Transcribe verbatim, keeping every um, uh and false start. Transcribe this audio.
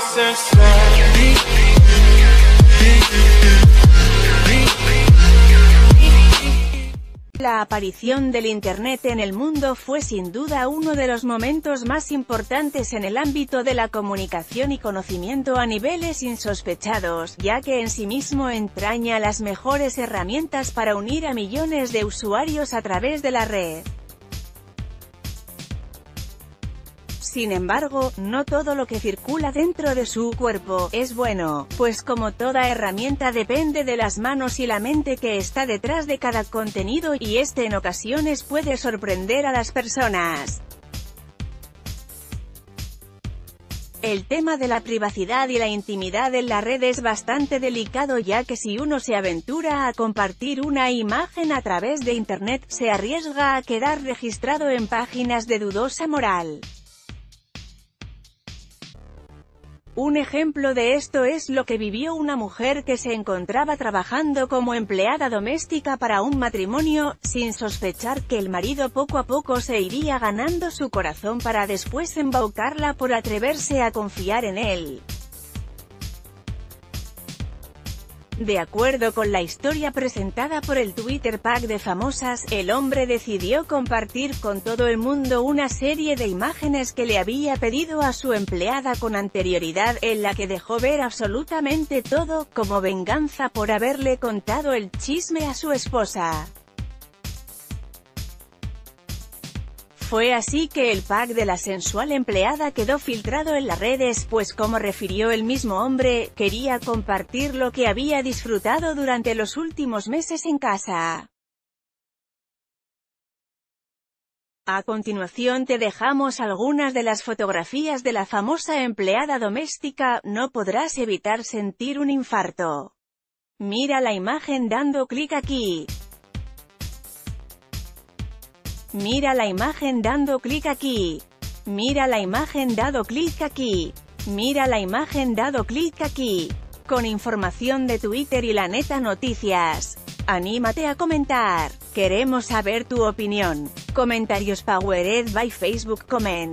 process slowly. La aparición del Internet en el mundo fue sin duda uno de los momentos más importantes en el ámbito de la comunicación y conocimiento a niveles insospechados, ya que en sí mismo entraña las mejores herramientas para unir a millones de usuarios a través de la red. Sin embargo, no todo lo que circula dentro de su cuerpo es bueno, pues como toda herramienta depende de las manos y la mente que está detrás de cada contenido, y este en ocasiones puede sorprender a las personas. El tema de la privacidad y la intimidad en la red es bastante delicado, ya que si uno se aventura a compartir una imagen a través de Internet, se arriesga a quedar registrado en páginas de dudosa moral. Un ejemplo de esto es lo que vivió una mujer que se encontraba trabajando como empleada doméstica para un matrimonio, sin sospechar que el marido poco a poco se iría ganando su corazón para después embaucarla por atreverse a confiar en él. De acuerdo con la historia presentada por el Twitter Pack de famosas, el hombre decidió compartir con todo el mundo una serie de imágenes que le había pedido a su empleada con anterioridad, en la que dejó ver absolutamente todo, como venganza por haberle contado el chisme a su esposa. Fue así que el pack de la sensual empleada quedó filtrado en las redes, pues como refirió el mismo hombre, quería compartir lo que había disfrutado durante los últimos meses en casa. A continuación te dejamos algunas de las fotografías de la famosa empleada doméstica, no podrás evitar sentir un infarto. Mira la imagen dando clic aquí. Mira la imagen dando clic aquí. Mira la imagen dado clic aquí. Mira la imagen dado clic aquí. Con información de Twitter y La Neta Noticias. Anímate a comentar. Queremos saber tu opinión. Comentarios Powered by Facebook Comment.